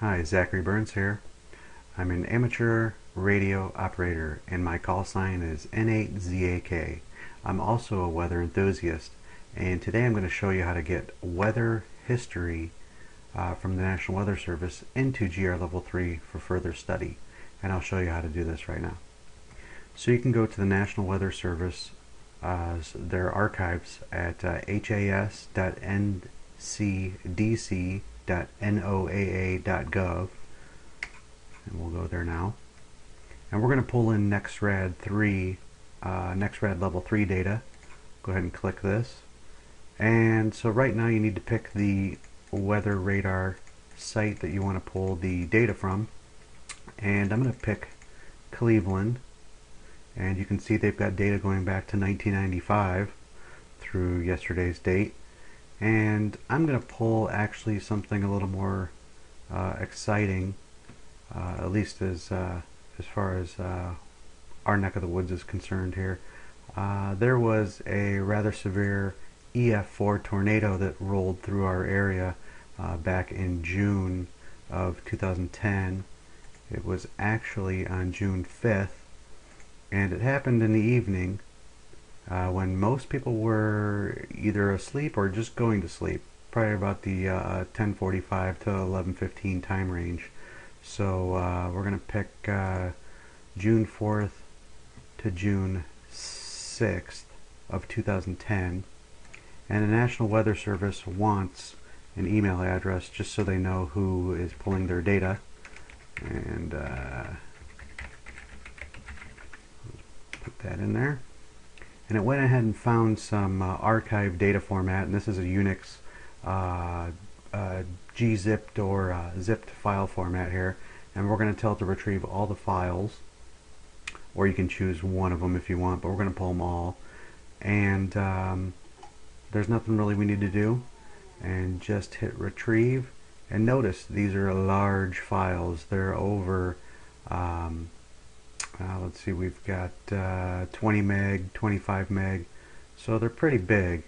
Hi, Zachary Burns here. I'm an amateur radio operator and my call sign is N8ZAK. I'm also a weather enthusiast, and today I'm going to show you how to get weather history from the National Weather Service into GR Level 3 for further study, and I'll show you how to do this right now. So you can go to the National Weather Service, their archives at has.ncdc.noaa.gov, and we'll go there now, and we're going to pull in NEXRAD level 3 data. Go ahead and click this, and so right now you need to pick the weather radar site that you want to pull the data from, and I'm going to pick Cleveland, and you can see they've got data going back to 1995 through yesterday's date. And I'm going to pull actually something a little more exciting, at least as far as our neck of the woods is concerned here. There was a rather severe EF4 tornado that rolled through our area back in June of 2010. It was actually on June 5th, and it happened in the evening, when most people were either asleep or just going to sleep, probably about the 10:45 to 11:15 time range. So we're going to pick June 4th to June 6th of 2010. And the National Weather Service wants an email address just so they know who is pulling their data. And put that in there. And it went ahead and found some archive data format, and this is a Unix gzipped or zipped file format here, and we're going to tell it to retrieve all the files, or you can choose one of them if you want, but we're going to pull them all. And there's nothing really we need to do, and just hit retrieve. And notice these are large files. They're over let's see, we've got 20 meg, 25 meg, so they're pretty big,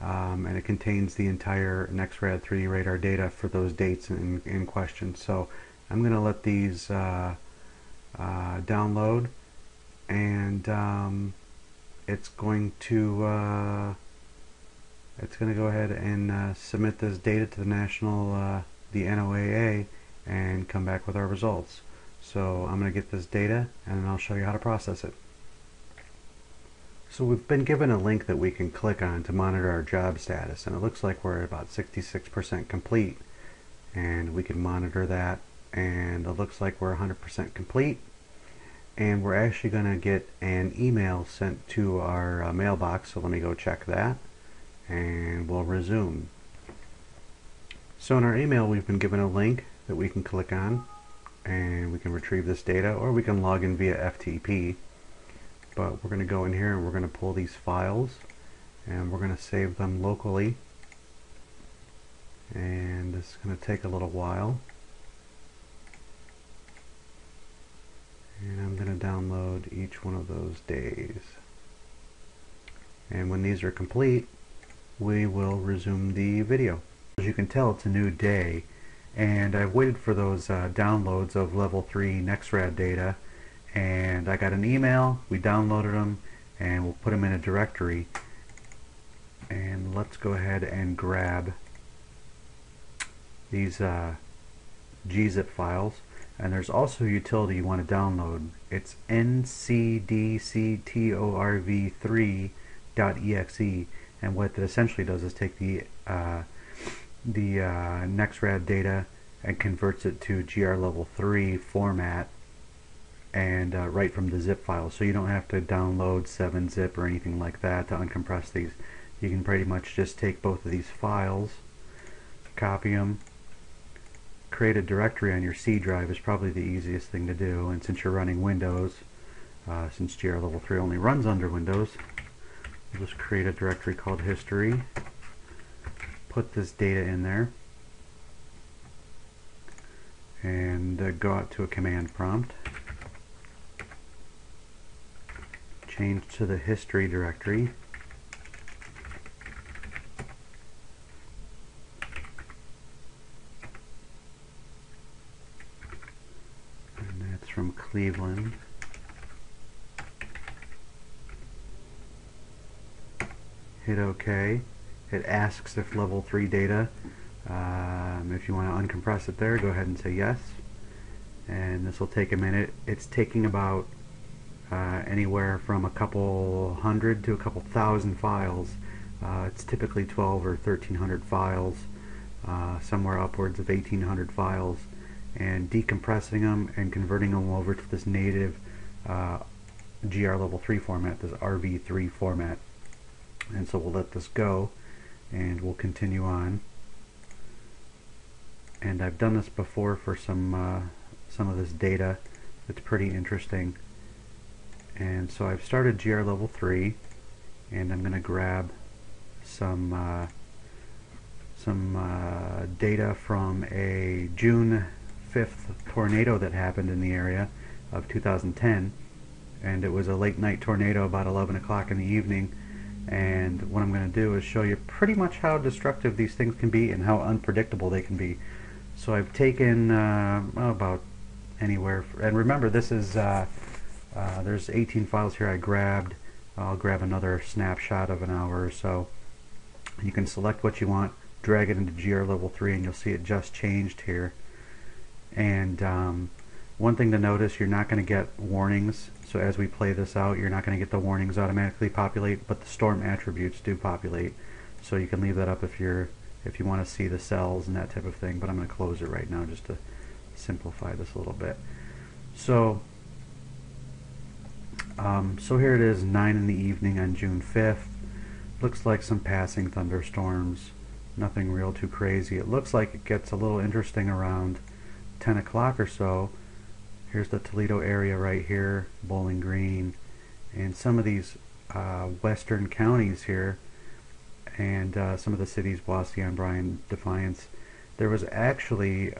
and it contains the entire NEXRAD 3D radar data for those dates in question. So I'm going to let these download, and it's going to go ahead and submit this data to the national, the NOAA, and come back with our results. So I'm going to get this data, and I'll show you how to process it. So we've been given a link that we can click on to monitor our job status, and it looks like we're at about 66% complete, and we can monitor that, and it looks like we're 100% complete, and we're actually going to get an email sent to our mailbox. So let me go check that, and we'll resume. So in our email we've been given a link that we can click on, and we can retrieve this data, or we can log in via FTP. But we're going to go in here and we're going to pull these files, and we're going to save them locally, and this is going to take a little while. And I'm going to download each one of those days, and when these are complete we will resume the video. As you can tell, it's a new day, and I've waited for those downloads of level 3 NEXRAD data, and I got an email, we downloaded them, and we'll put them in a directory. And let's go ahead and grab these gzip files, and there's also a utility you want to download. It's ncdctov3.exe, and what that essentially does is take the NEXRAD data and converts it to GR Level 3 format, and right from the zip file, so you don't have to download 7-zip or anything like that to uncompress these. You can pretty much just take both of these files, copy them, create a directory on your C drive is probably the easiest thing to do. And since you're running Windows, since GR Level 3 only runs under Windows, we'll just create a directory called history, put this data in there, and go out to a command prompt, change to the history directory, from Cleveland. Hit OK. It asks if level 3 data. If you want to uncompress it there, go ahead and say yes. And this will take a minute. It's taking about anywhere from a couple hundred to a couple thousand files. It's typically 12 or 1300 files, somewhere upwards of 1800 files, and decompressing them and converting them over to this native GR Level 3 format, this RV3 format. And so we'll let this go and we'll continue on. And I've done this before for some of this data. It's pretty interesting. And so I've started GR Level 3, and I'm going to grab some data from a June 5th tornado that happened in the area of 2010, and it was a late night tornado about 11 o'clock in the evening. And what I'm going to do is show you pretty much how destructive these things can be and how unpredictable they can be. So I've taken about anywhere, and remember this is there's 18 files here I grabbed. I'll grab another snapshot of an hour or so. You can select what you want, drag it into GR Level 3, and you'll see it just changed here. And one thing to notice, you're not going to get warnings. So as we play this out, you're not going to get the warnings automatically populate, but the storm attributes do populate. So you can leave that up if you want to see the cells and that type of thing. But I'm going to close it right now just to simplify this a little bit. So. So here it is, 9 in the evening on June 5th. Looks like some passing thunderstorms. Nothing real too crazy. It looks like it gets a little interesting around 10 o'clock or so. Here's the Toledo area right here, Bowling Green, and some of these western counties here, and some of the cities, Boisseon, Bryan, Defiance. There was actually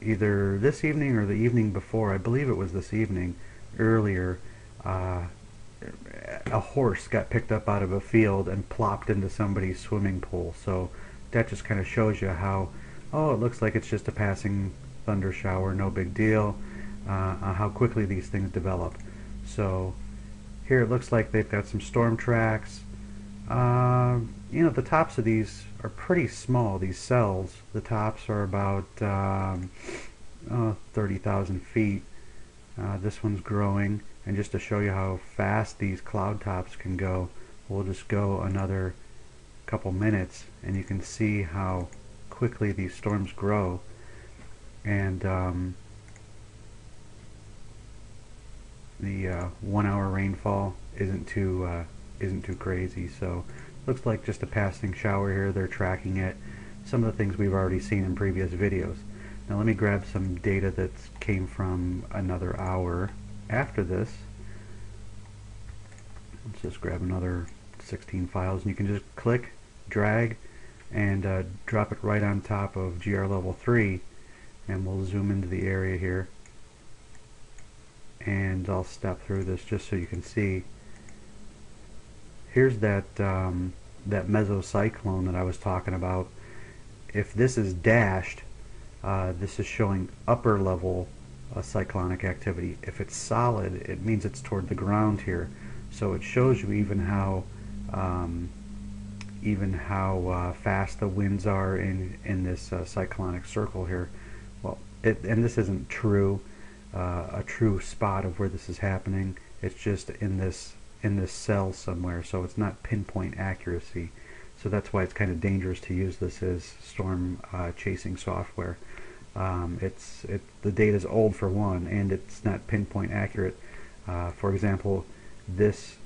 either this evening or the evening before, I believe it was this evening, earlier, a horse got picked up out of a field and plopped into somebody's swimming pool. So that just kind of shows you how, oh, it looks like it's just a passing thunder shower, no big deal, how quickly these things develop. So here it looks like they've got some storm tracks. You know, the tops of these are pretty small, these cells. The tops are about 30,000 feet. This one's growing, and just to show you how fast these cloud tops can go, we'll just go another couple minutes and you can see how quickly these storms grow. And the 1 hour rainfall isn't too crazy, so looks like just a passing shower here. They're tracking it, some of the things we've already seen in previous videos. Now let me grab some data that came from another hour after this. Let's just grab another 16 files, and you can just click, drag, and drop it right on top of GR Level 3, and we'll zoom into the area here. And I'll step through this just so you can see. Here's that, that mesocyclone that I was talking about. If this is dashed, this is showing upper level cyclonic activity. If it's solid, it means it's toward the ground here. So it shows you even how fast the winds are in this cyclonic circle here. Well, and this isn't true, a true spot of where this is happening. It's just in this cell somewhere. So it's not pinpoint accuracy. So that's why it's kind of dangerous to use this as storm chasing software. The data is old for one, and it's not pinpoint accurate. For example, this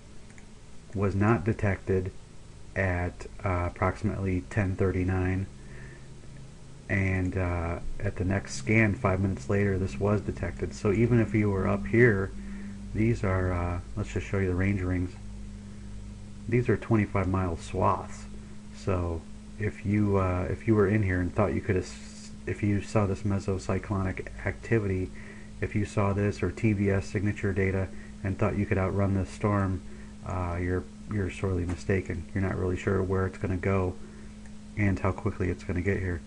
was not detected at approximately 10:39, and at the next scan 5 minutes later this was detected. So even if you were up here, these are, let's just show you the range rings. These are 25-mile swaths. So if you were in here and thought you could, if you saw this mesocyclonic activity, if you saw this or TVS signature data and thought you could outrun this storm, you're sorely mistaken. You're not really sure where it's going to go and how quickly it's going to get here.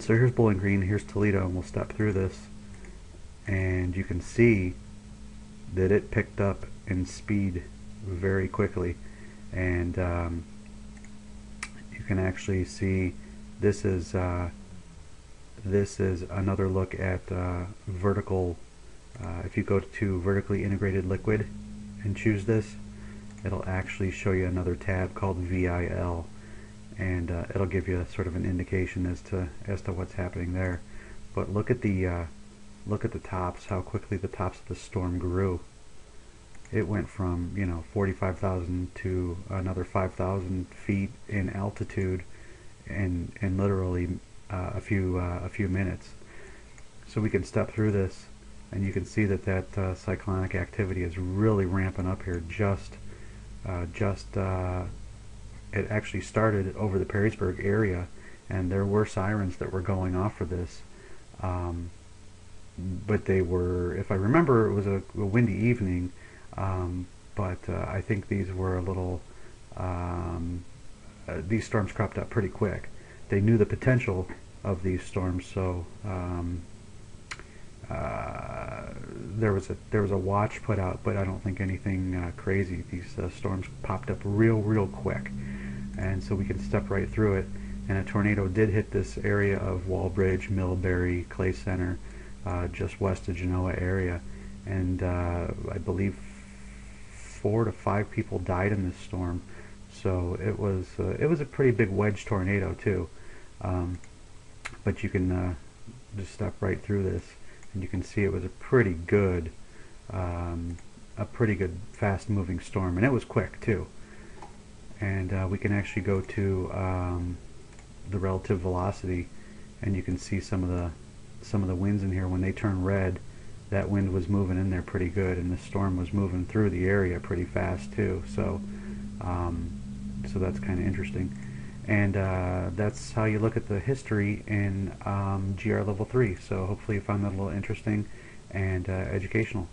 So here's Bowling Green, here's Toledo, and we'll step through this, and you can see that it picked up in speed very quickly. And you can actually see this is another look at vertical. If you go to vertically integrated liquid and choose this, it'll actually show you another tab called VIL, and it'll give you sort of an indication as to what's happening there. But look at the tops, how quickly the tops of the storm grew. It went from, you know, 45,000 to another 5,000 feet in altitude in literally a few minutes. So we can step through this, and you can see that cyclonic activity is really ramping up here. It actually started over the Perrysburg area, and there were sirens that were going off for this, but they were, if I remember, it was a windy evening. I think these were a little, these storms cropped up pretty quick. They knew the potential of these storms, so there was a watch put out, but I don't think anything crazy. These storms popped up real quick, and so we can step right through it. And a tornado did hit this area of Wallbridge, Millbury, Clay Center, just west of Genoa area, and I believe 4 to 5 people died in this storm. So it was a pretty big wedge tornado too. But you can just step right through this, and you can see it was a pretty good fast moving storm, and it was quick too. And we can actually go to the relative velocity, and you can see some of the winds in here. When they turn red, that wind was moving in there pretty good, and the storm was moving through the area pretty fast too. So so that's kind of interesting. And that's how you look at the history in GR Level 3. So hopefully you found that a little interesting and educational.